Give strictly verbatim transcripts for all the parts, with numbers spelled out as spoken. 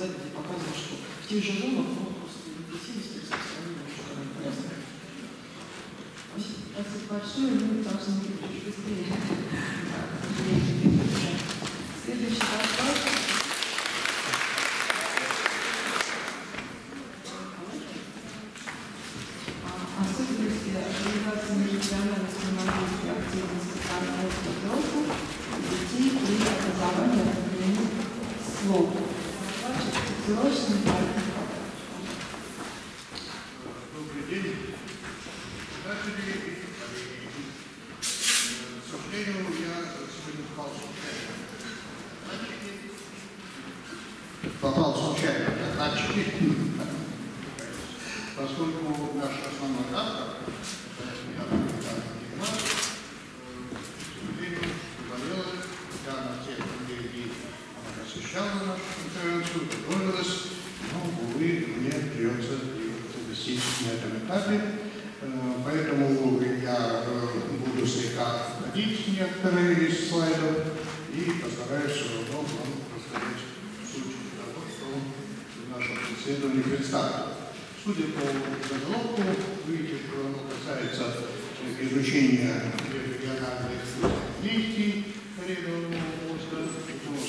слайдов и показывает, что в тех же зонах ну, просто интенсивность распространения очень хорошо. Спасибо большое, мы должны быть быстрее. Следующий вопрос. Особенности организации межрегиональной сменологической активности формируются взрослых, детей и образования определенных слов. Добрый день. Наши великие коллеги, к сожалению, я сегодня попал случайно. Попал случайно, значит, поскольку наш основной автор, посещала нашу конференцию, готовилась, но, увы, мне придется посетить на этом этапе, поэтому я буду слегка входить некоторые из слайдов и постараюсь все равно вам рассказать суть того, что в нашем исследовании представлено. Судя по заголовку, видите, что оно касается изучения региональных действий коридорного мозга,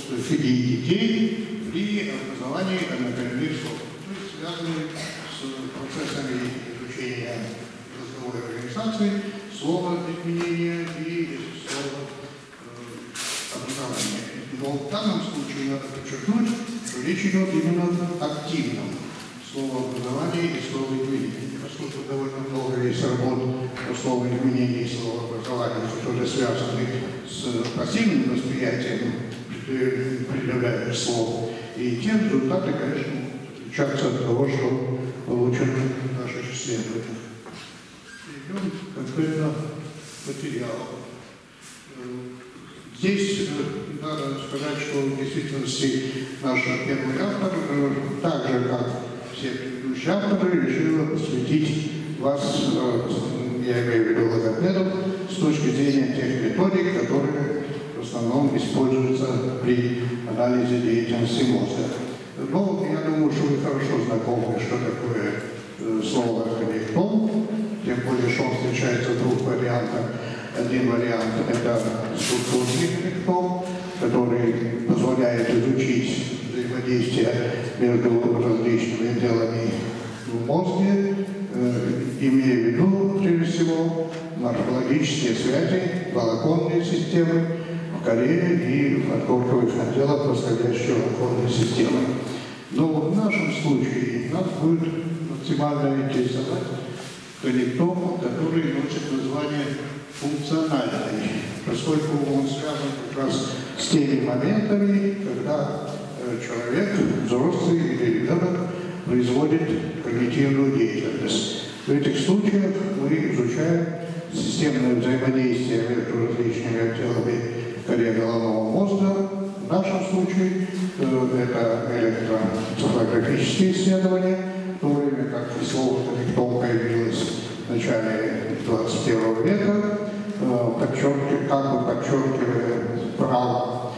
среди детей при образовании однокоренных слов, то есть связанные с процессами изучения языковой организации, слова изменения и слова э, образования. Но в данном случае надо подчеркнуть, что речь идет именно о активном словообразовании и словоизменении, поскольку довольно много есть работ по словоизменению и словообразованию, которые связаны с пассивным восприятием предлагаешь слово. И те результаты, конечно, отличаются от того, что получено в наших исследованиях. Перейдем конкретно к материалу. Здесь надо сказать, что в действительности наш первый автор, так же, как все предыдущие авторы, решила посвятить вас, я имею в виду логопедов, с точки зрения тех методик, которые в основном используется при анализе деятельности мозга. Но я думаю, что вы хорошо знакомы, что такое э, слово «коннектом», тем более, что он встречается в двух вариантах. Один вариант – это структурный коннектом, который позволяет изучить взаимодействие между различными делами в мозге, э, имея в виду, прежде всего, морфологические связи, волоконные системы, и подкорковых отделов происходящего оконной системы. Но в нашем случае нас будет максимально интересовать коннектом, который носит название функциональный, поскольку он связан как раз с теми моментами, когда человек, взрослый или ребенок, производит когнитивную деятельность. В этих случаях мы изучаем системное взаимодействие между различными отделами коры головного мозга, в нашем случае это электроэнцефалографические исследования, в то время как слово «коннектом» появилось в начале двадцать первого века, как бы подчеркивая право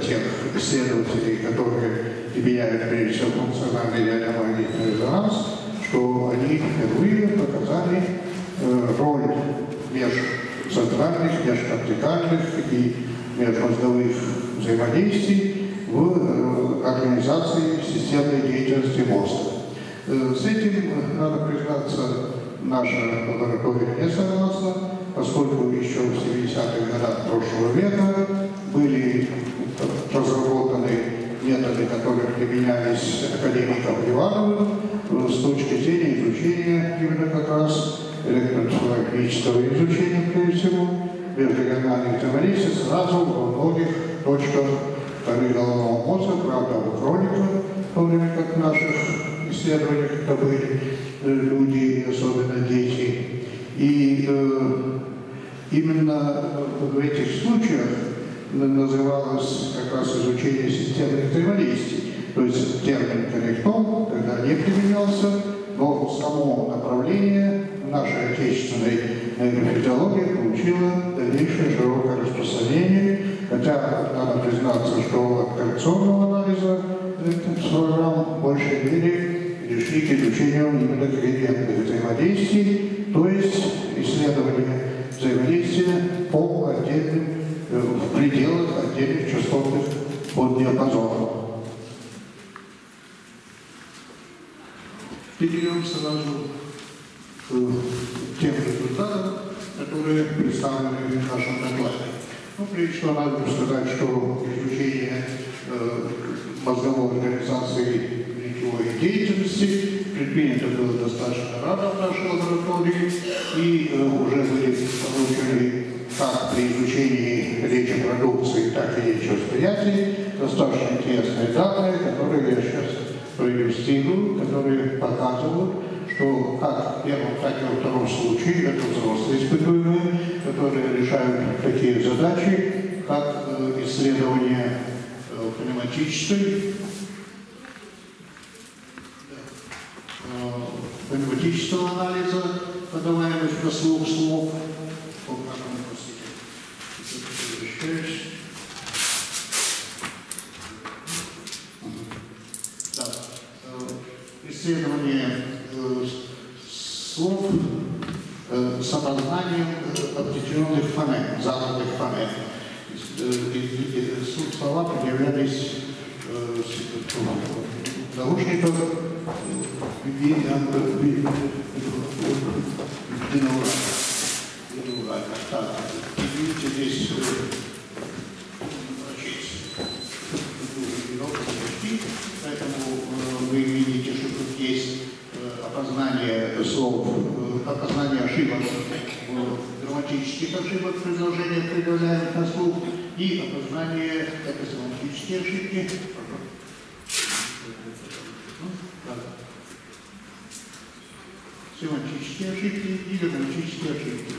тех исследователей, которые применяют прежде всего функциональный диадомагнитный резонанс, что они впервые показали роль межцентральных, межкортикальных и межмозговых взаимодействий в организации системной деятельности мозга. С этим, надо признаться, наша лаборатория не согласна, поскольку еще в семидесятых годах прошлого века были разработаны методы, которые применялись академиком Ивановым с точки зрения изучения именно как раз электроэнцефалографического изучения, прежде всего, межрегиональных взаимодействий сразу во многих точках коры головного мозга, правда, у хроника, в то время как в наших исследованиях это были люди, особенно дети. И э, именно в этих случаях называлось как раз изучение системных взаимодействий. То есть термин «коннектом» тогда не применялся, но само направление нашей отечественной нейрофизиологии получила дальнейшее широкое распространение, хотя надо признаться, что от коррекционного анализа программы пришли к изучению именно когнитивных взаимодействий, то есть исследования взаимодействия по отдельным, в пределах отдельных частотных поддиапазонов. Перейдем сразу к тем результатам, которые представлены в нашем докладе. Ну, прежде всего, надо сказать, что изучение э, мозговой организации речевой деятельности предметы было достаточно рано в нашей лаборатории, и э, уже были получены как при изучении речи продукции, так и речи восприятий достаточно интересные данные, которые я сейчас проиллюстрирую, которые показывают, что как в первом, так и во втором случае это взрослые испытуемые, которые решают такие задачи, как исследование пневматической, пневматического анализа, подаваемых на слух слов, исследование э, слов э, с опознанием э, определенных фонем, заданных фонем. Э, э, слова предъявлялись э, в наушниках бинуральных. Так, видите, здесь поэтому вы видите, что тут есть опознание слов, опознание ошибок, грамматических ошибок в предложениях, предъявляемых на слух, и опознание грамматических ошибок. Семантические ошибки и грамматические ошибки.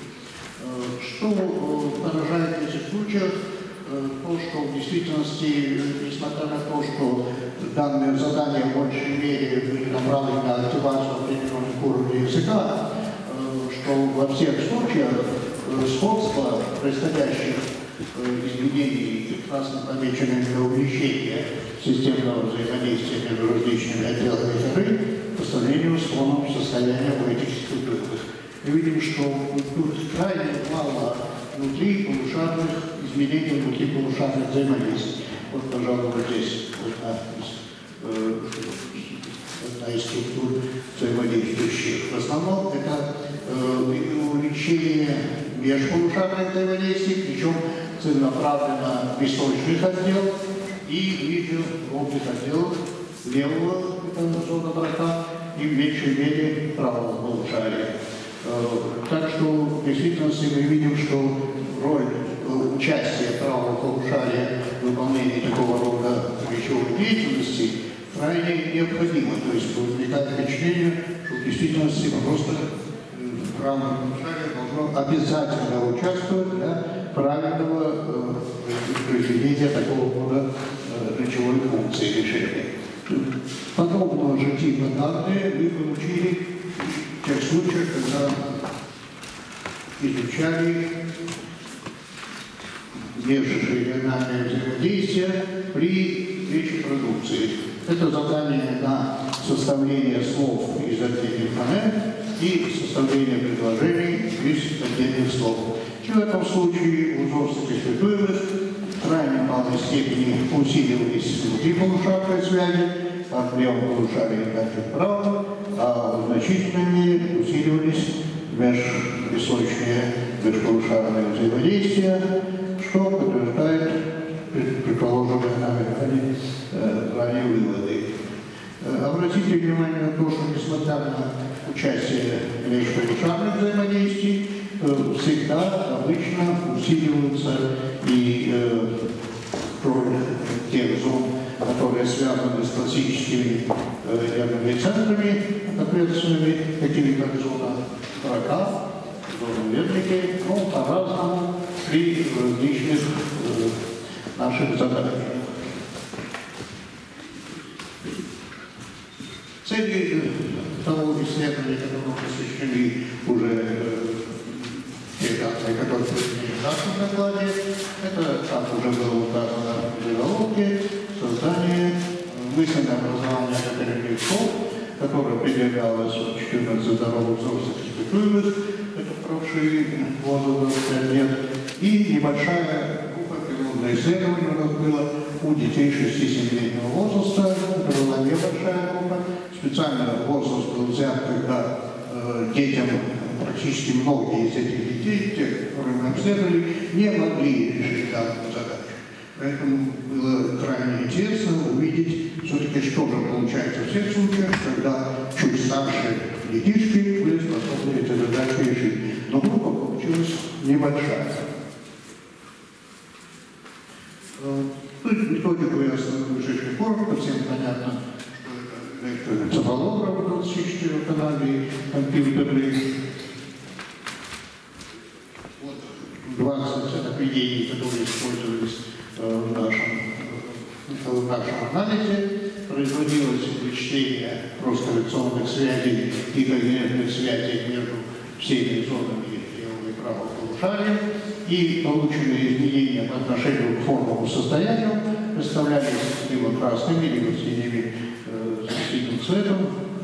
Что поражает в этих случаях? То, что в действительности, несмотря на то, что данные задания в большей мере были направлены на активацию определенных уровней языка, что во всех случаях сходство происходящих изменений, красно помеченных увеличения системного взаимодействия между различными отделами коры по сравнению с фоном состояния у этих испытуемых. Мы видим, что тут крайне мало внутри полушарных изменений, внутри полушарных взаимодействий. Вот, пожалуй, вот здесь одна из, э, одна из структур взаимодействующих. В основном это э, увеличение межполушарных взаимодействий, причем целенаправленно височных отделов и видео ровных отделов левого зона брока и в меньшей мере правого полушария. Так что, в действительности, мы видим, что роль участия правого полушария в выполнении такого рода речевой деятельности крайне необходима. То есть, возникает впечатление, что в действительности просто правое полушарие должно обязательно участвовать для правильного произведения такого рода речевой функции решения. Подробного же типа данные вы получили в тех случаях, когда изучали межрегиональное взаимодействие при речи продукции. Это задание на составление слов из отдельных фонем и составление предложений из отдельных слов. В этом случае у взрослых испытуемых в крайне малой степени усиливались внутриполушарные связи, от левого полушария до правого, а в значительной мере усиливались межвисочные, межполушарные взаимодействия, что подтверждает предположенные нами ранее выводы. Обратите внимание на то, что несмотря на участие межполушарных взаимодействий, всегда обычно усиливаются и роль тех зон, которые связаны с классическими ядерными центрами, ответственными, такими как зона Брока, зона Вернике, но по-разному при различных э, наших задачах. Цели того исследования, которому посвящены уже те данные, которые были в нашем докладе, это, как уже было указано в заголовке, создание мысленного образования академических слов которая прибегалась от четырнадцати здоровых взрослых испытуемых, это прошли возраст пять лет, и небольшая группа пилотного исследования у нас была у детей шести-семилетнего возраста, это была небольшая группа, специально возраст был взят, когда э, детям практически многие из этих детей, те, которые мы обследовали, не могли решить данную задачу. Поэтому было крайне интересно увидеть все-таки, что же получается в тех случаях, когда чуть старше детишки были способны эти задачи решить. Но группа получилась небольшая. Методику я остановлю очень коротко, всем понятно, что это цифролограф двадцать четыре канала и компьютерный. Вот двадцать определений, которые использовались в нашем, в нашем анализе. Производилось вычтение кросс-коррекционных связей и когерентных связей между всеми зонами левого и правого полушария, и полученные изменения по отношению к формовому состоянию представлялись либо красными, либо синими, э, синим цветом,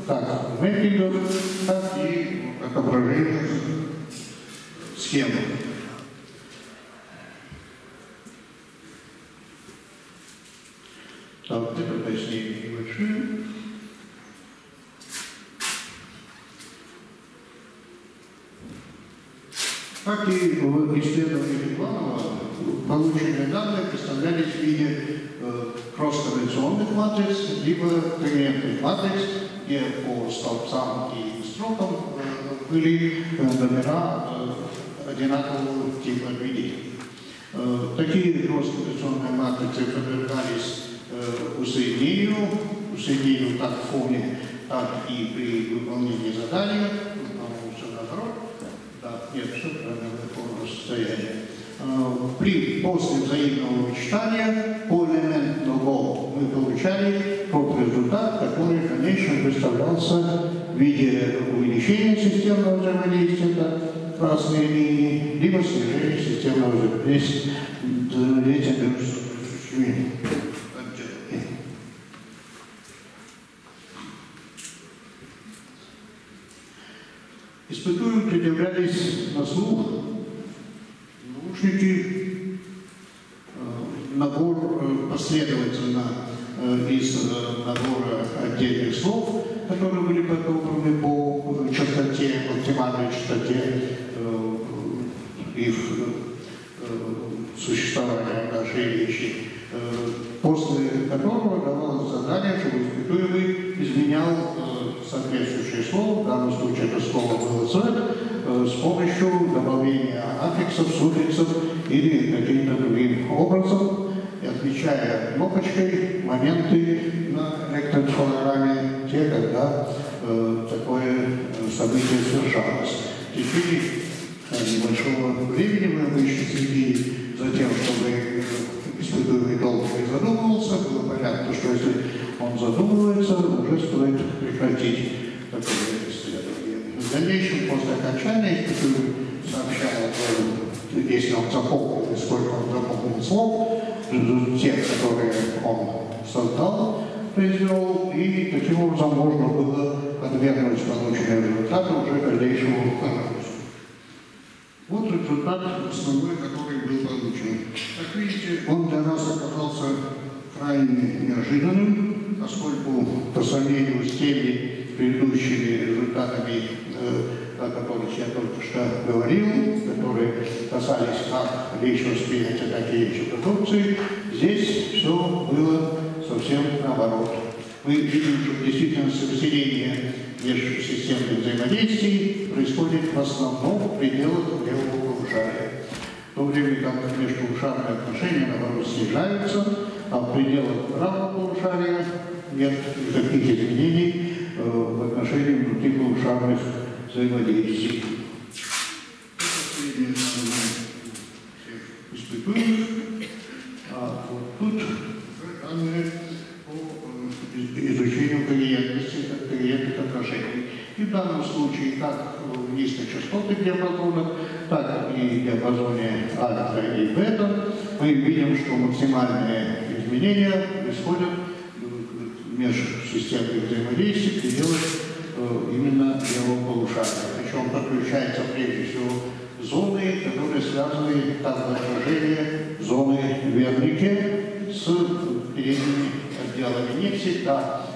как в мэппингах, так и в отображениях схемы. Там это точнее небольшие. Как и в исследовании Иванова, полученные данные представлялись в виде э, кросс-корреляционных матриц, либо когерентных матриц, где по столбцам и строкам э, были э, номера э, одинакового типа движений. Э, такие кросс-корреляционные матрицы подвергались усоединению, усоединению как в фоне, так и при выполнении задания, по-моему, все наоборот, да, нет, все правильно, форма состояния. При, после взаимного вычитания по элементу мы получали тот результат, который, конечно, представлялся в виде увеличения системного взаимодействия, красной линии, либо снижения системного взаимодействия между существами. Испытуемым предъявлялись на слух наушники, набор последовательно из набора отдельных слов, которые были подобраны по частоте, оптимальной частоте их существования в нашей речи, после которого давалось задание, чтобы испытуемый изменял соответствующее слово, в данном случае это слово было «цвет», с помощью добавления аффиксов, суффиксов или каким-то другим образом, и отмечая кнопочкой моменты на электроэнцефалограмме, те, когда э, такое событие совершалось. В течение небольшого времени мы обычно следили за тем, чтобы испытуемый долго не задумывался, было понятно, что если он задумывается, уже стоит прекратить такое исследование. В дальнейшем, после окончания, сообщает, если он запомнил, сколько он запомнил слов, те, которые он создал, произвел, и таким образом можно было подвергнуть полученные результаты уже дальнейшему анализу. Вот результат основной, который был получен. Как видите, он для нас оказался крайне неожиданным, поскольку по сравнению с теми предыдущими результатами, э, о которых я только что говорил, которые касались как речи восприятия, так и речи продукции, здесь все было совсем наоборот. Мы видим, что действительно соединение межсистемных взаимодействий происходит в основном в пределах левого полушария, в то время как межполушарные отношения, наоборот, снижаются, а в пределах правого полушария нет никаких изменений э, в отношении внутриполушарных взаимодействий. Последние данные всех испытуемых, а вот тут данные по изучению когерентности, когерентных отношений. И в данном случае как в низкочастотных диапазонах, так и в диапазоне альфа и бета мы видим, что максимальные изменения происходят межсистемных взаимодействий делает э, именно левого полушария. Причем подключаются прежде всего зоны, которые связаны, как выражение, зоны Вернике с передними отделами. Не всегда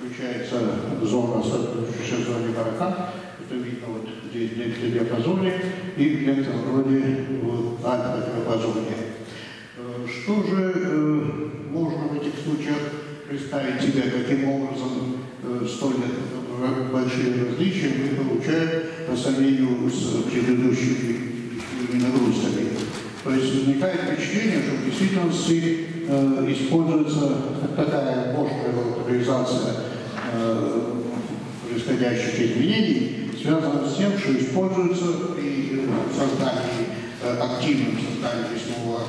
подключается зона с зоны Брока. Это видно вот здесь в диапазоне и где-то вроде в альфа-диапазоне. Что же э, можно в этих случаях представить себе, каким образом э, столь большие различия мы получаем по сравнению с предыдущими нагрузками? То есть возникает впечатление, что в действительности э, используется такая бодрая валоризация э, происходящих изменений, связанная с тем, что используется при создании э, активном создании весного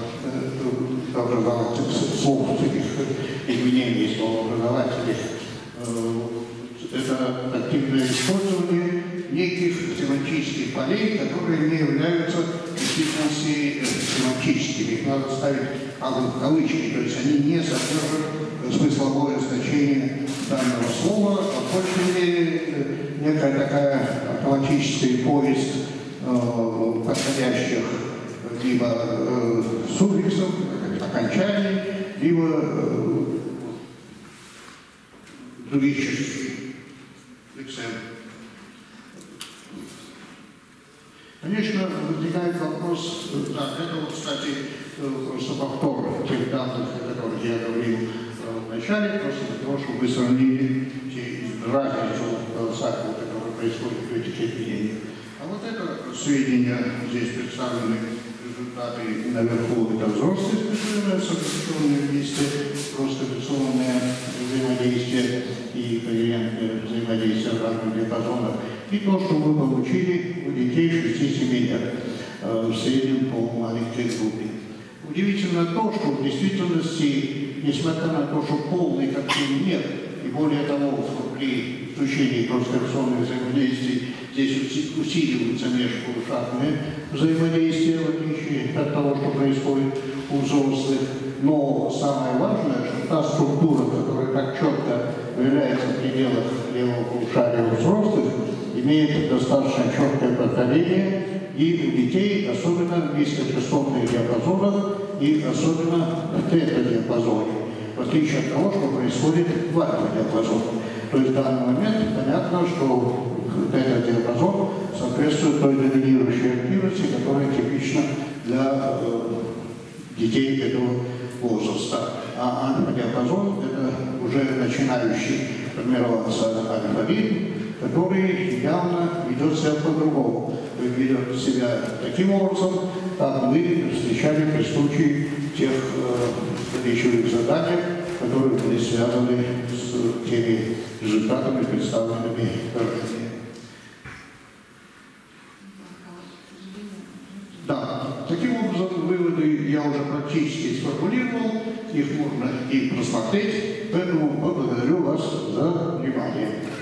образовательных слов, таких изменений словообразовательных. Это активное использование неких семантических полей, которые не являются действительно семантическими. Их надо ставить в кавычки, то есть они не содержат смысловое значение данного слова, а в большей мере некая такая автоматический поиск э, подходящих либо э, суффиксов, окончаний, либо э, других частей. Конечно, возникает вопрос, да, это вот, кстати, просто повтор тех данных, о которых я говорил в начале, просто для того, чтобы вы сравнили те разницу в голосах, которые происходят в этих изменениях. А вот это сведения, здесь представлены результаты наверху, это взрослые специальные сокращенные вместе, просто операционные взаимодействия и когерентное взаимодействие в разных диапазонах, и то, что мы получили у детей шести-семи лет в среднем по маленькой группе. Удивительно то, что в действительности, несмотря на то, что полной картины нет, и более того, при изучении конструкционных взаимодействий здесь усиливаются межполушарные взаимодействия, в отличие от того, что происходит у взрослых. Но самое важное, что та структура, которая так четко является в пределах левого полушария у взрослых, имеет достаточно четкое поколение и у детей, особенно в низкочастотных диапазонах и особенно в тета-диапазоне, в отличие от того, что происходит в альфа-диапазоне. То есть в данный момент понятно, что тета-диапазон соответствует той доминирующей активности, которая типична для э, детей этого возраста. А альфа-диапазон – это уже начинающий формироваться альфа-вид, который явно ведет себя по-другому. Ведет себя таким образом, как мы встречали при случае тех э, речевых заданий, которые были связаны с теми результатами, представленными ранее. Да, таким образом выводы я уже практически сформулировал, их можно и просмотреть, поэтому благодарю вас за внимание.